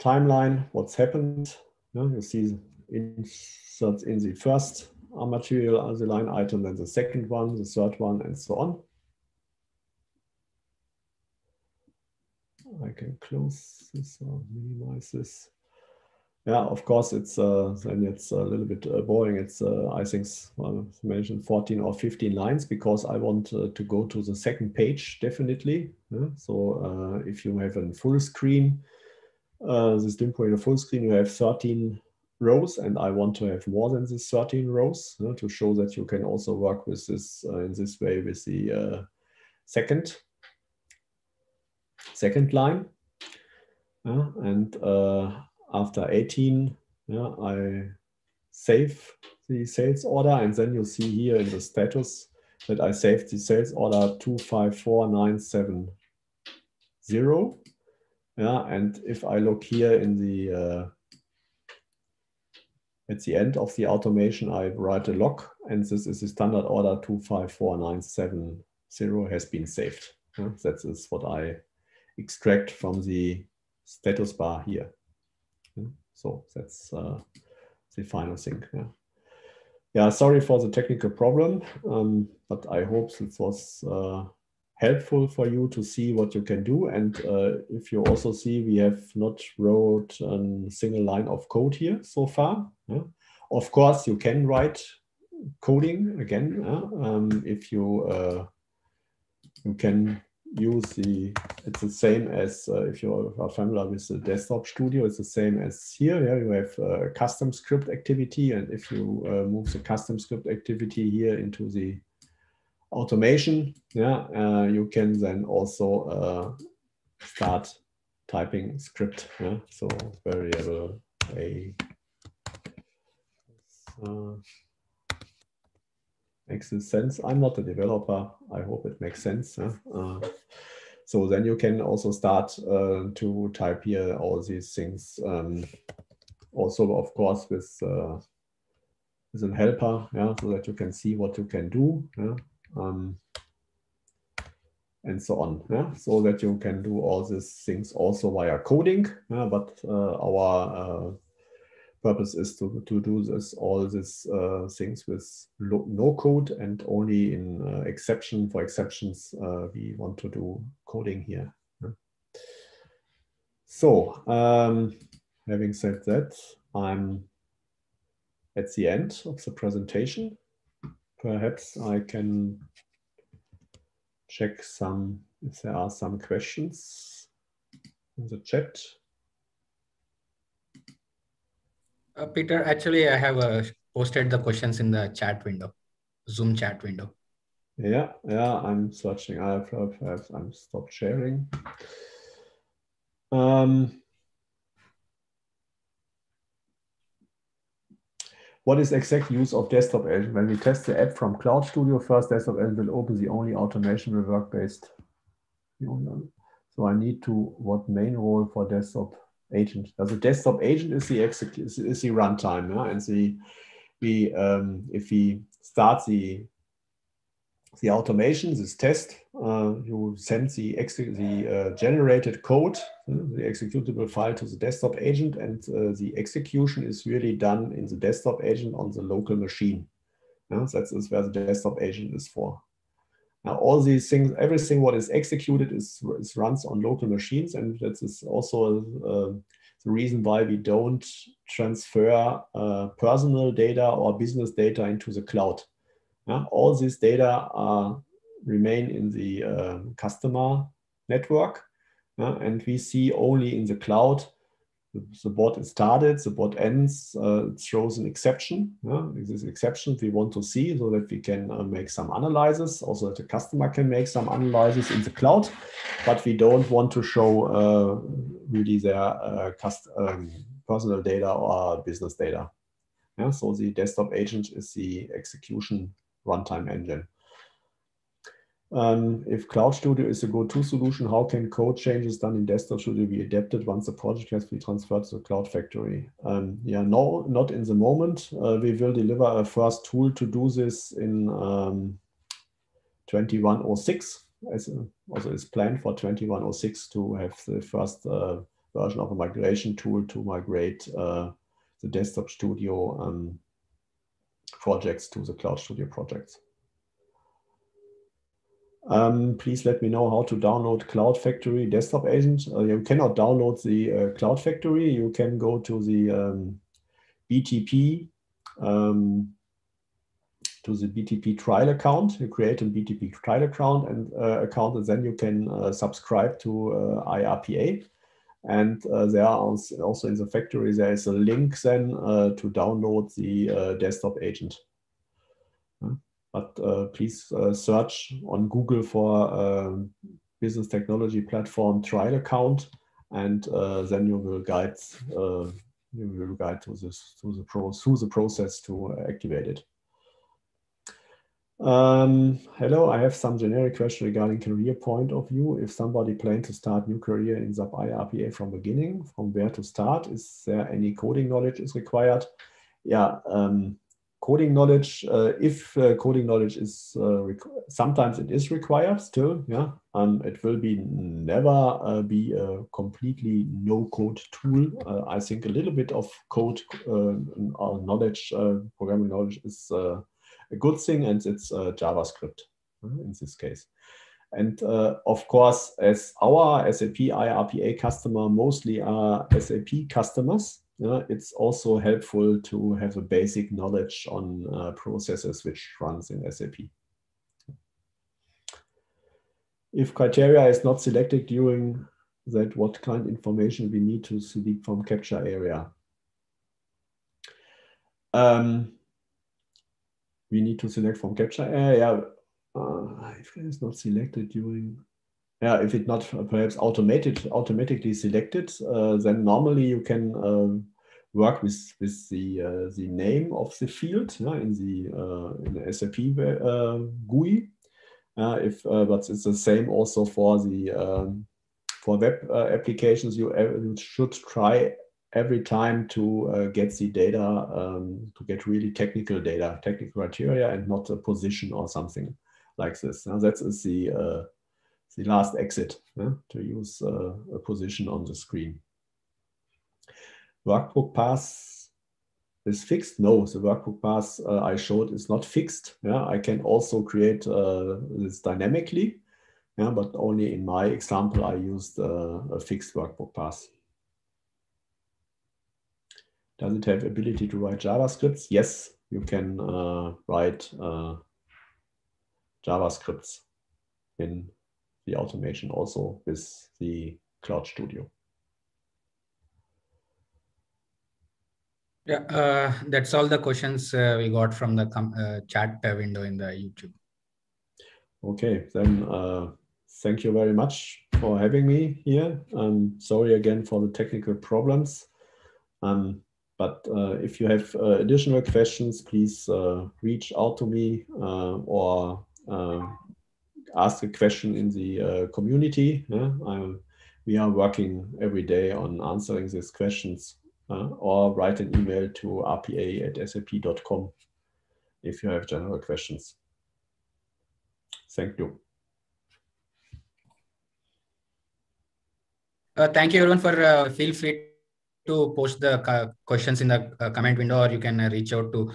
timeline what's happened. Yeah, you see inserts in the first material as the line item, then the second one, the third one, and so on. I can close this or minimize this. Yeah, of course, it's uh, then it's a little bit uh, boring. It's uh, I think well, I mentioned fourteen or fifteen lines because I want uh, to go to the second page definitely. Yeah? So uh, if you have a full screen, uh, this dimple in a full screen, you have thirteen rows, and I want to have more than this thirteen rows, yeah, to show that you can also work with this uh, in this way with the uh, second second line, yeah? And. Uh, After eighteen, yeah, I save the sales order, and then you see here in the status that I saved the sales order two five four nine seven zero. Yeah, and if I look here in the uh, at the end of the automation, I write a log, and this is the standard order two five four nine seven zero has been saved. Yeah, that is what I extract from the status bar here. So that's uh, the final thing. Yeah. Yeah, sorry for the technical problem, um, but I hope it was uh, helpful for you to see what you can do. And uh, if you also see, we have not wrote a single line of code here so far. Yeah. Of course, you can write coding again, yeah? um, if you uh, you can. Use the, it's the same as uh, if you are familiar with the desktop studio, it's the same as here. Yeah, you have a custom script activity, and if you uh, move the custom script activity here into the automation, yeah, uh, you can then also uh, start typing script. Yeah? So variable a uh, makes sense. I'm not a developer. I hope it makes sense. Huh? Uh, so then you can also start uh, to type here all these things. Um, also, of course, with uh, with a helper, yeah, so that you can see what you can do, yeah? um, and so on. Yeah? So that you can do all these things also via coding. Yeah? But uh, our uh, purpose is to, to do this, all these uh, things with lo no code, and only in uh, exception for exceptions, uh, we want to do coding here. So, um, having said that, I'm at the end of the presentation. Perhaps I can check some, if there are some questions in the chat. Uh, Peter, actually, I have uh, posted the questions in the chat window, Zoom chat window. Yeah, yeah, I'm searching. I've, I've, I've stopped sharing. Um, what is exact use of desktop agent? When we test the app from Cloud Studio first, desktop agent will open. The only automation will work based. So I need to, what main role for desktop agent? Also desktop agent is the exec, is, is the runtime, yeah? And the we um, if we start the the automation, this test, uh, you send the, the uh, generated code, uh, the executable file to the desktop agent, and uh, the execution is really done in the desktop agent on the local machine. Yeah, that is where the desktop agent is for. Now, all these things, everything what is executed is, is runs on local machines, and that is also uh, the reason why we don't transfer uh, personal data or business data into the cloud. Yeah, all these data uh, remain in the uh, customer network, yeah, and we see only in the cloud. The, the bot is started, the bot ends, uh, it throws an exception. Yeah, this exception we want to see so that we can uh, make some analysis, also that the customer can make some analysis in the cloud, but we don't want to show uh, really their uh, cust um, personal data or business data. Yeah, so the desktop agent is the execution runtime engine. Um, if Cloud Studio is a go-to solution, how can code changes done in Desktop Studio be adapted once the project has been transferred to the Cloud Factory? Um, yeah, no, not in the moment. Uh, we will deliver a first tool to do this in um, twenty one oh six. As a, also, it's planned for twenty one oh six to have the first uh, version of a migration tool to migrate uh, the Desktop Studio um, projects to the Cloud Studio projects. Um, please let me know how to download Cloud Factory Desktop Agent. Uh, you cannot download the uh, Cloud Factory. You can go to the um, B T P, um, to the B T P trial account. You create a B T P trial account and uh, account, and then you can uh, subscribe to uh, I R P A. And uh, there are also in the factory, there is a link then uh, to download the uh, desktop agent. But uh, please uh, search on Google for uh, business technology platform trial account, and uh, then you will guide uh, you will guide to this through the pro through the process to activate it. Um, hello, I have some generic question regarding career point of view. If somebody plans to start new career in S A P I R P A from beginning, from where to start? Is there any coding knowledge is required? Yeah, um, coding knowledge, uh, if uh, coding knowledge is, uh, sometimes it is required still, yeah. Um, it will be never uh, be a completely no-code tool. Uh, I think a little bit of code uh, knowledge, uh, programming knowledge is uh, a good thing, and it's uh, JavaScript in this case. And uh, of course, as our S A P I R P A customer mostly are S A P customers, uh, it's also helpful to have a basic knowledge on uh, processes which runs in S A P. If criteria is not selected during that, what kind of information we need to select from capture area? Um, We need to select from capture area. Uh, uh, if it's not selected during, yeah, if it's not perhaps automated, automatically selected, uh, then normally you can um, work with with the uh, the name of the field, yeah, in the uh, in the S A P uh, G U I. Uh, if uh, but it's the same also for the um, for web uh, applications. You, you should try every time to uh, get the data, um, to get really technical data, technical criteria, and not a position or something like this. Now that is the, uh, the last exit, yeah? To use uh, a position on the screen. Workbook pass is fixed? No, the workbook path uh, I showed is not fixed. Yeah, I can also create uh, this dynamically, yeah, but only in my example, I used uh, a fixed workbook path. Does it have ability to write JavaScripts? Yes, you can uh, write uh, JavaScripts in the automation also with the Cloud Studio. Yeah, uh, that's all the questions uh, we got from the com uh, chat window in the YouTube. Okay, then uh, thank you very much for having me here. Um, sorry again for the technical problems. Um, but uh, if you have uh, additional questions, please uh, reach out to me uh, or uh, ask a question in the uh, community. Yeah? I'm, we are working every day on answering these questions. Uh, or write an email to r p a at s a p dot com if you have general questions. Thank you. Uh, thank you everyone for uh, feel free to post the uh, questions in the uh, comment window, or you can uh, reach out to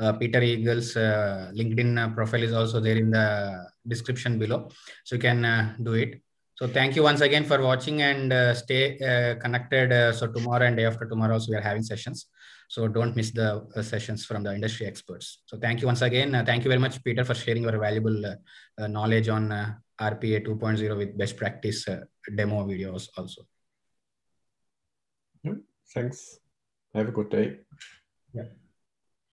uh, Peter Engel's uh, LinkedIn profile is also there in the description below. So you can uh, do it. So thank you once again for watching, and uh, stay uh, connected. Uh, so tomorrow and day after tomorrow also we are having sessions. So don't miss the uh, sessions from the industry experts. So thank you once again. Uh, thank you very much, Peter, for sharing your valuable uh, uh, knowledge on uh, R P A two point oh with best practice uh, demo videos also. Yeah, thanks. Have a good day. Yeah.